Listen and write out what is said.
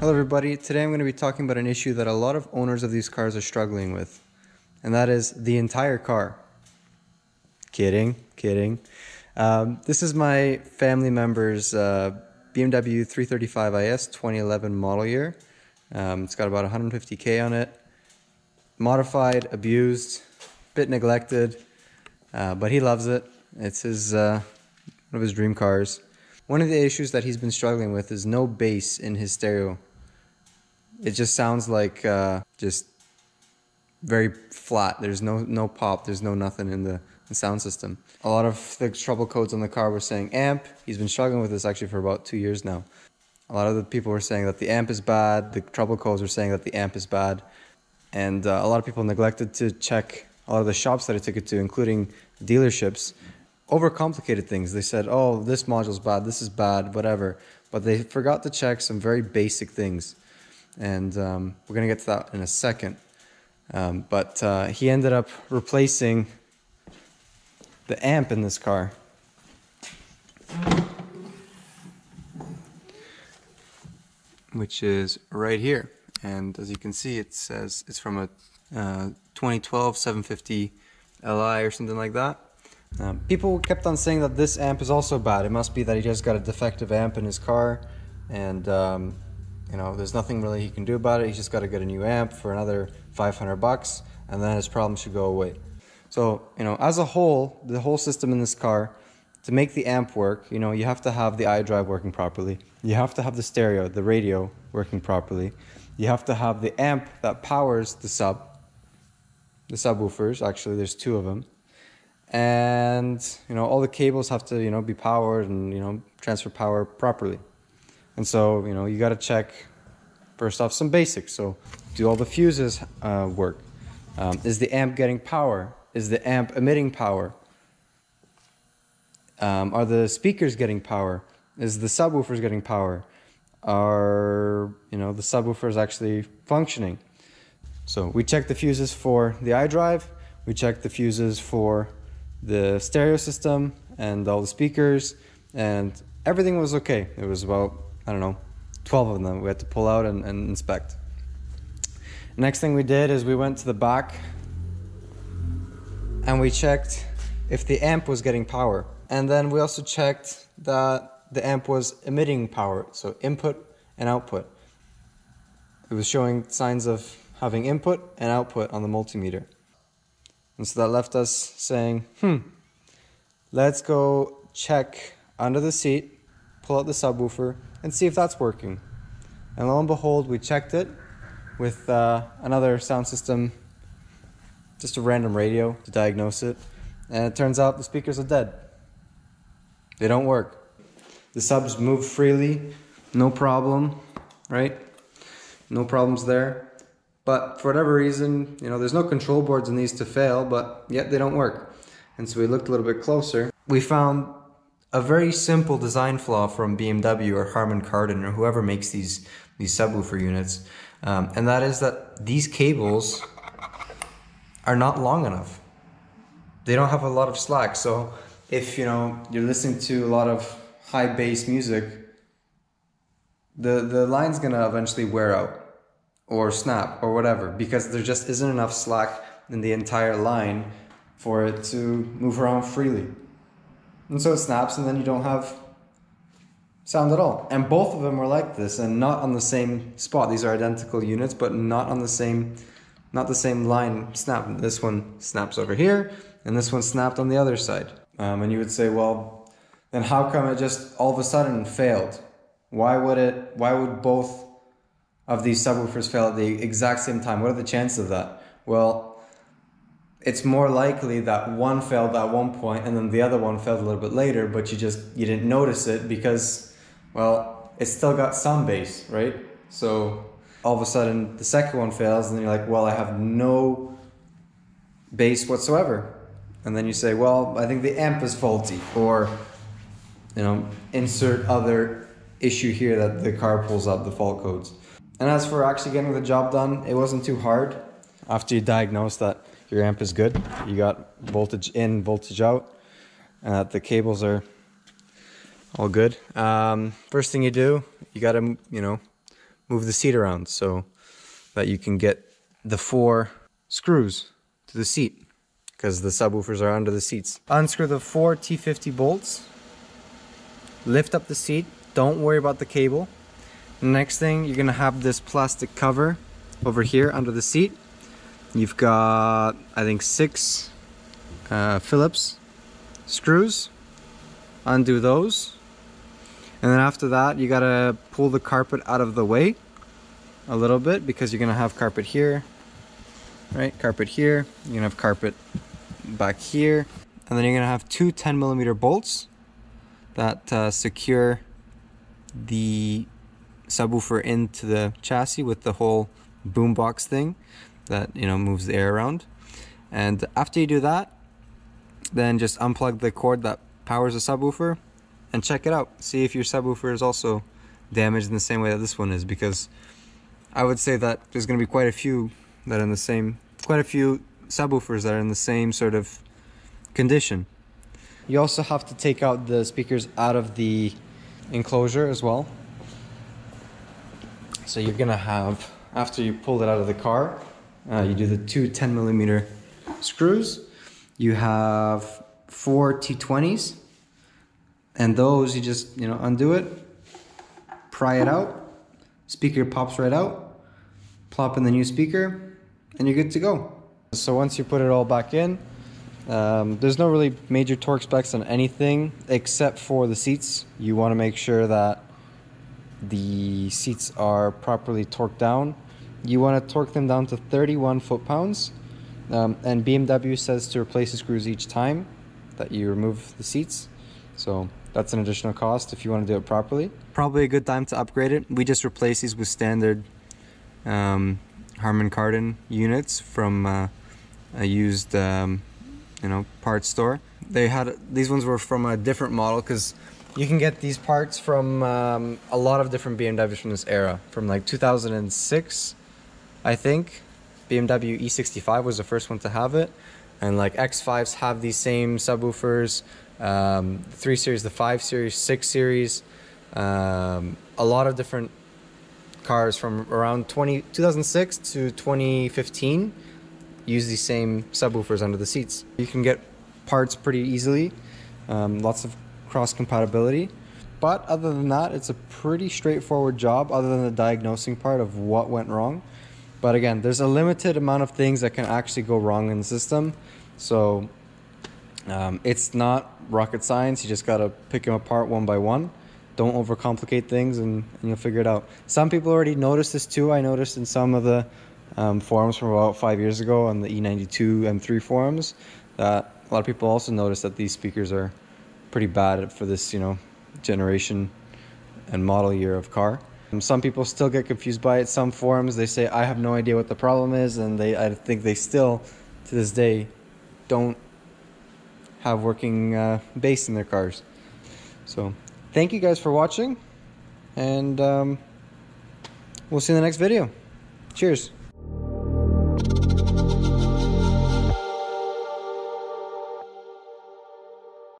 Hello everybody, today I'm going to be talking about an issue that a lot of owners of these cars are struggling with, and that is the entire car. Kidding. This is my family member's BMW 335iS 2011 model year. It's got about 150K on it. Modified, abused, bit neglected, but he loves it. It's his one of his dream cars. One of the issues that he's been struggling with is no bass in his stereo. It just sounds like just very flat. There's no pop, there's no nothing in the sound system. A lot of the trouble codes on the car were saying amp. He's been struggling with this actually for about 2 years now. A lot of the people were saying that the amp is bad, the trouble codes were saying that the amp is bad, and a lot of people neglected to check a lot of the shops that I took it to, including dealerships. Overcomplicated things. They said, oh, this module's bad, this is bad, whatever. But they forgot to check some very basic things. And we're going to get to that in a second. But he ended up replacing the amp in this car. Which is right here. And as you can see, it says it's from a 2012 750 Li or something like that. People kept on saying that this amp is also bad. It must be that he just got a defective amp in his car, and you know, there's nothing really he can do about it. He's just got to get a new amp for another 500 bucks, and then his problem should go away. So, you know, as a whole, the whole system in this car, to make the amp work, you know, you have to have the iDrive working properly. You have to have the stereo, the radio working properly. You have to have the amp that powers the subwoofers. Actually, there's two of them. And, you know, all the cables have to, you know, be powered and, you know, transfer power properly. And so, you know, you got to check, first off, some basics. So, do all the fuses work? Is the amp getting power? Is the amp emitting power? Are the speakers getting power? Is the subwoofers getting power? Are, you know, the subwoofers actually functioning? So, we check the fuses for the iDrive. We check the fuses for the stereo system and all the speakers, and everything was okay. It was about, I don't know, 12 of them we had to pull out and inspect. Next thing we did is we went to the back and we checked if the amp was getting power. And then we also checked that the amp was emitting power, so input and output. It was showing signs of having input and output on the multimeter. And so that left us saying, let's go check under the seat, pull out the subwoofer, and see if that's working. And lo and behold, we checked it with another sound system, just a random radio to diagnose it. And it turns out the speakers are dead. They don't work. The subs move freely, no problem, right? No problems there. But for whatever reason, you know, there's no control boards in these to fail, but yet they don't work. And so we looked a little bit closer. We found a very simple design flaw from BMW or Harman Kardon or whoever makes these subwoofer units. And that is that these cables are not long enough. They don't have a lot of slack. So if, you know, you're listening to a lot of high bass music, the line's gonna eventually wear out. Or snap or whatever, because there just isn't enough slack in the entire line for it to move around freely. And so it snaps, and then you don't have sound at all. And both of them were like this, and not on the same spot. These are identical units, but not the same line snap. This one snaps over here, and this one snapped on the other side. And you would say, well, then how come it just all of a sudden failed? Why would both of these subwoofers fail at the exact same time? What are the chances of that? Well, it's more likely that one failed at one point and then the other one failed a little bit later, but you didn't notice it because, well, it's still got some bass, right? So all of a sudden the second one fails and then you're like, well, I have no bass whatsoever. And then you say, well, I think the amp is faulty, or, you know, insert other issue here that the car pulls up the fault codes. And as for actually getting the job done, it wasn't too hard. After you diagnose that your amp is good, you got voltage in, voltage out, and that the cables are all good. First thing you do, you gotta, you know, move the seat around so that you can get the four screws to the seat, because the subwoofers are under the seats. Unscrew the four T50 bolts, lift up the seat, don't worry about the cable. Next thing, you're gonna have this plastic cover over here under the seat. You've got, I think, 6 Phillips screws. Undo those, and then after that you gotta pull the carpet out of the way a little bit, because you're gonna have carpet here, right? Carpet here, you're gonna have carpet back here, and then you're gonna have two 10mm bolts that secure the subwoofer into the chassis with the whole boombox thing that, you know, moves the air around. And after you do that, then just unplug the cord that powers the subwoofer and check it out. See if your subwoofer is also damaged in the same way that this one is, because I would say that there's going to be quite a few subwoofers that are in the same sort of condition. You also have to take out the speakers out of the enclosure as well. So you're going to have, after you pull it out of the car, you do the two 10mm screws. You have 4 T20s, and those you just, you know, undo it, pry it out, speaker pops right out, plop in the new speaker, and you're good to go. So once you put it all back in, there's no really major torque specs on anything except for the seats. You want to make sure that the seats are properly torqued down. You want to torque them down to 31 foot-pounds, and BMW says to replace the screws each time that you remove the seats, so that's an additional cost if you want to do it properly. Probably a good time to upgrade it. We just replaced these with standard Harman Kardon units from a used you know, parts store. They had, these ones were from a different model, because you can get these parts from a lot of different BMWs from this era, from like 2006, I think. BMW E65 was the first one to have it. And like X5s have these same subwoofers, 3 Series, the 5 Series, 6 Series, a lot of different cars from around 2006 to 2015 use these same subwoofers under the seats. You can get parts pretty easily, lots of cross-compatibility. But other than that, it's a pretty straightforward job, other than the diagnosing part of what went wrong. But again, there's a limited amount of things that can actually go wrong in the system. So it's not rocket science. You just got to pick them apart one by one. Don't overcomplicate things, and you'll figure it out. Some people already noticed this too. I noticed in some of the forums from about 5 years ago on the E92 M3 forums that a lot of people also noticed that these speakers are pretty bad for this, you know, generation and model year of car. Some people still get confused by it. Some forums, they say, I have no idea what the problem is, and I think they still, to this day, don't have working bass in their cars. So, thank you guys for watching, and we'll see you in the next video. Cheers.